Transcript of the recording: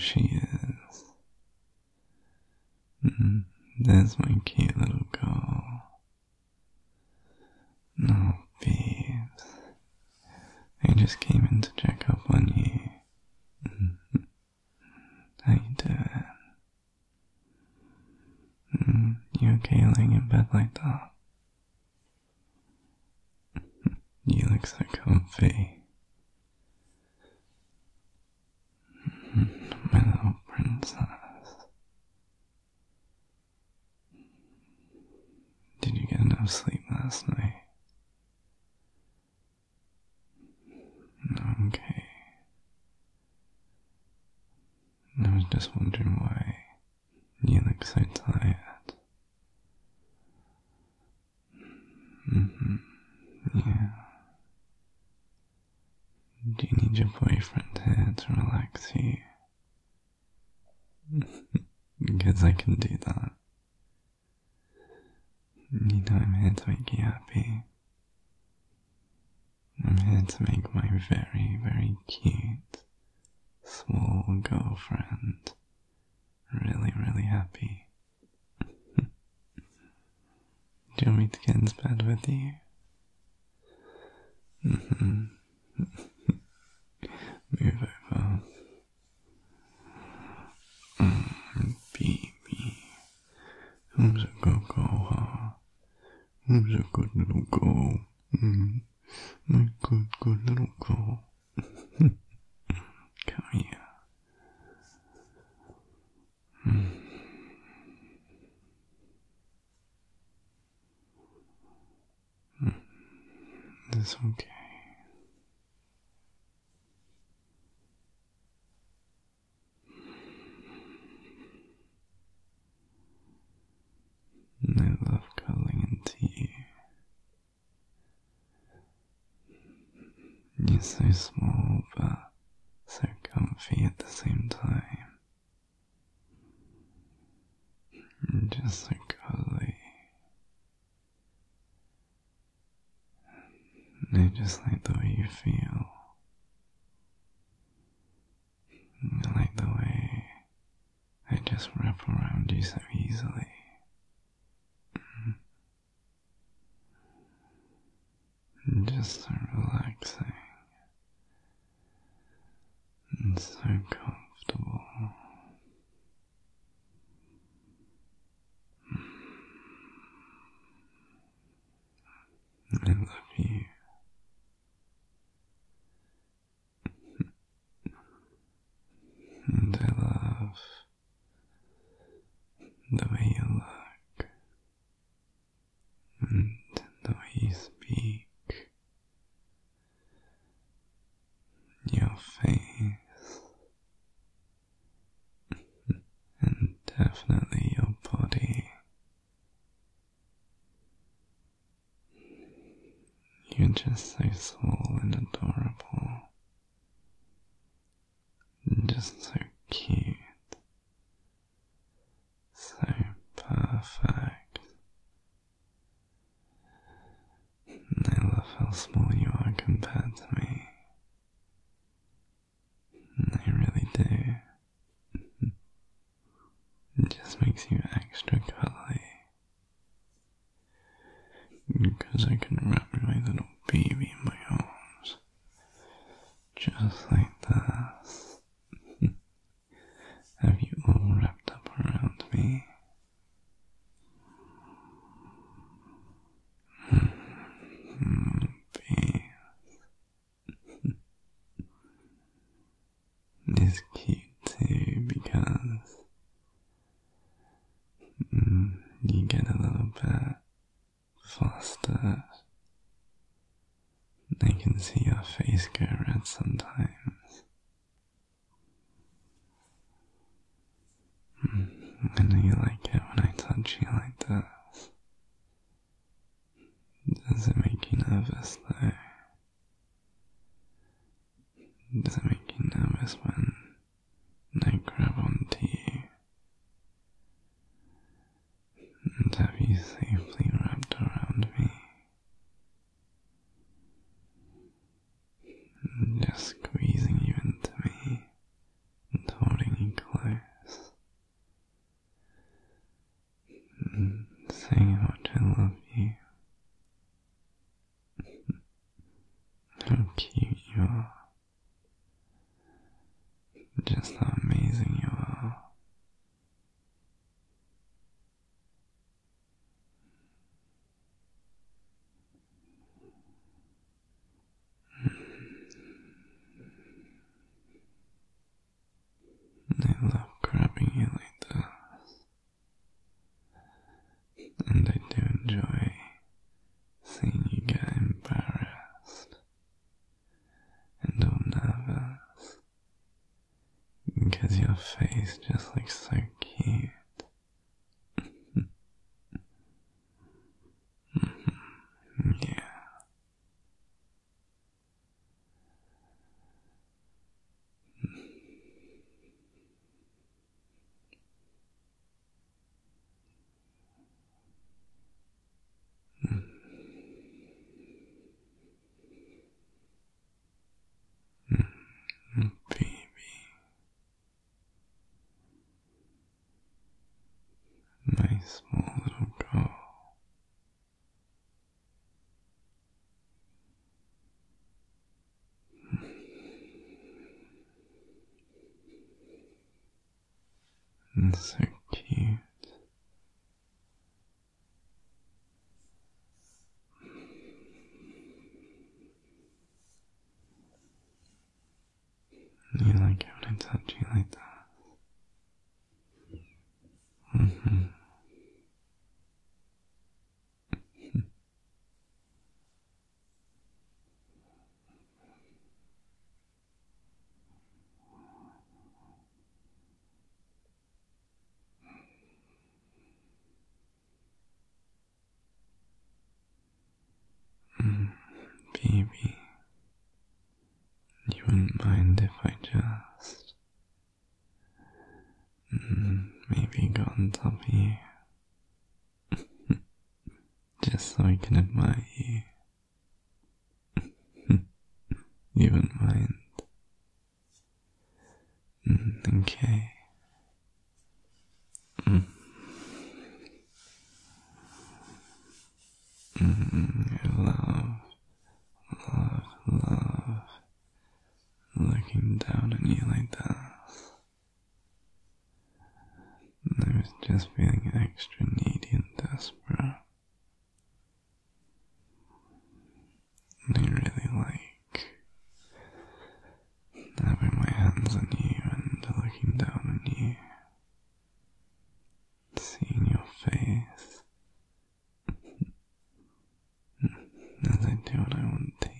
she is. There's my cute little girl. Oh, Beebs. I just came in to check up on you. How you doing? You okay laying in bed like that? You look so comfy. My little princess. Did you get enough sleep last night? Okay. I was just wondering why you look so tired. Yeah. Do you need your boyfriend here to relax you? Because I can do that. You know I'm here to make you happy. I'm here to make my very, very cute, small girlfriend really, really happy. Do you want me to get into bed with you? Move over. Baby. I'm so good girl, huh? I'm so good little girl. My good, good little girl. Come here. It's okay. I love cuddling into you. You're so small, but so comfy at the same time. Just so cuddly. I just like the way you feel. I like the way I just wrap around you so easily. Just so relaxing. And so comfortable. I love you. And I love the way you look. And the way you speak. Your face. And definitely your body. You're just so small and adorable. Just so cute. So perfect. And I love how small you are compared to me. And I really do. It just makes you extra cuddly. Because I can wrap my little baby in my arms. Just like this. Have you all wrapped up around me? It's cute too because you get a little bit flustered. I can see your face go red sometimes. I know you like it when I touch you like this. Does it make you nervous though? Does it make you nervous when I grab onto you? And have you safely wrapped around me? And just squeezing you into me and holding you That's so cute. You like it when I touch you like that? Mm-hmm. Baby, you wouldn't mind if I just maybe got on top of you, just so I can admire you. You wouldn't mind? Okay. Love looking down on you like that. I was just feeling extra needy and desperate. And I really like having my hands on you and looking down on you, seeing your face as I do what I want to.